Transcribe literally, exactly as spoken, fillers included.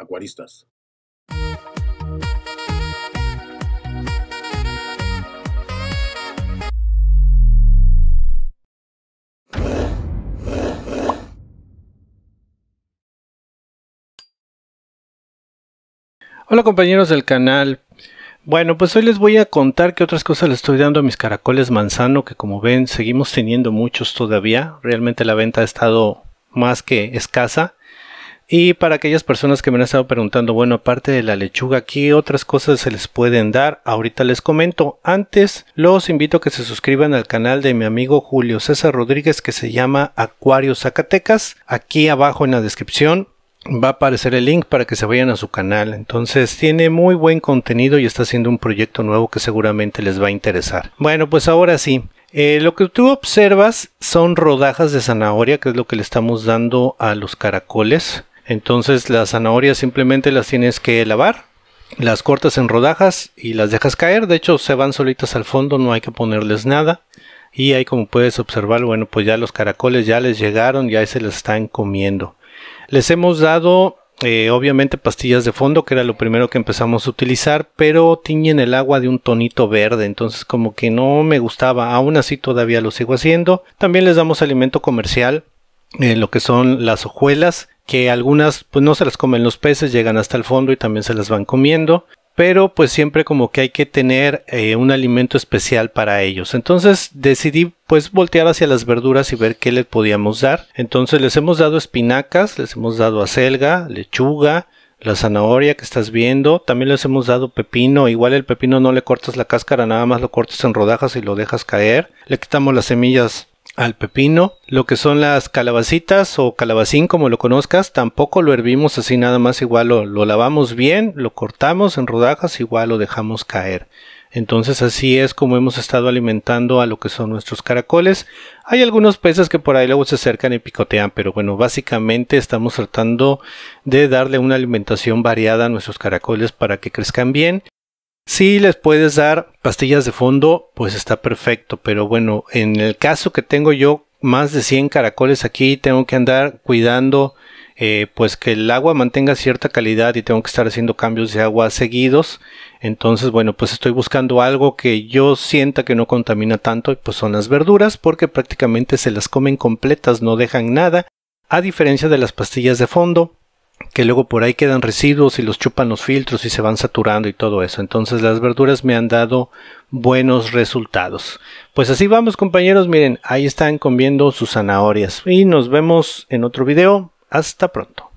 acuaristas. Hola compañeros del canal. Bueno, pues hoy les voy a contar qué otras cosas le estoy dando a mis caracoles manzano, que como ven seguimos teniendo muchos todavía. Realmente la venta ha estado más que escasa. Y para aquellas personas que me han estado preguntando, bueno, aparte de la lechuga, ¿qué otras cosas se les pueden dar? Ahorita les comento. Antes, los invito a que se suscriban al canal de mi amigo Julio César Rodríguez, que se llama Acuario Zacatecas. Aquí abajo en la descripción va a aparecer el link para que se vayan a su canal. Entonces tiene muy buen contenido y está haciendo un proyecto nuevo que seguramente les va a interesar. Bueno, pues ahora sí, eh, lo que tú observas son rodajas de zanahoria, que es lo que le estamos dando a los caracoles. Entonces las zanahorias simplemente las tienes que lavar, las cortas en rodajas y las dejas caer. De hecho se van solitas al fondo, no hay que ponerles nada. Y ahí, como puedes observar, bueno, pues ya los caracoles ya les llegaron, ya se les están comiendo. Les hemos dado eh, obviamente pastillas de fondo, que era lo primero que empezamos a utilizar, pero tiñen el agua de un tonito verde, entonces como que no me gustaba. Aún así todavía lo sigo haciendo. También les damos alimento comercial, eh, lo que son las hojuelas, que algunas pues no se las comen los peces, llegan hasta el fondo y también se las van comiendo. Pero pues siempre como que hay que tener eh, un alimento especial para ellos. Entonces decidí pues voltear hacia las verduras y ver qué les podíamos dar. Entonces les hemos dado espinacas, les hemos dado acelga, lechuga, la zanahoria que estás viendo. También les hemos dado pepino. Igual el pepino no le cortas la cáscara, nada más lo cortas en rodajas y lo dejas caer. Le quitamos las semillas al pepino. Lo que son las calabacitas o calabacín, como lo conozcas, tampoco lo hervimos así nada más. Igual lo, lo lavamos bien, lo cortamos en rodajas, igual lo dejamos caer. Entonces así es como hemos estado alimentando a lo que son nuestros caracoles. Hay algunos peces que por ahí luego se acercan y picotean, pero bueno, básicamente estamos tratando de darle una alimentación variada a nuestros caracoles para que crezcan bien. Si les puedes dar pastillas de fondo, pues está perfecto, pero bueno, en el caso que tengo yo más de cien caracoles aquí, tengo que andar cuidando eh, pues que el agua mantenga cierta calidad y tengo que estar haciendo cambios de agua seguidos. Entonces bueno, pues estoy buscando algo que yo sienta que no contamina tanto, y pues son las verduras, porque prácticamente se las comen completas, no dejan nada, a diferencia de las pastillas de fondo, que luego por ahí quedan residuos y los chupan los filtros y se van saturando y todo eso. Entonces las verduras me han dado buenos resultados. Pues así vamos compañeros, miren, ahí están comiendo sus zanahorias. Y nos vemos en otro video. Hasta pronto.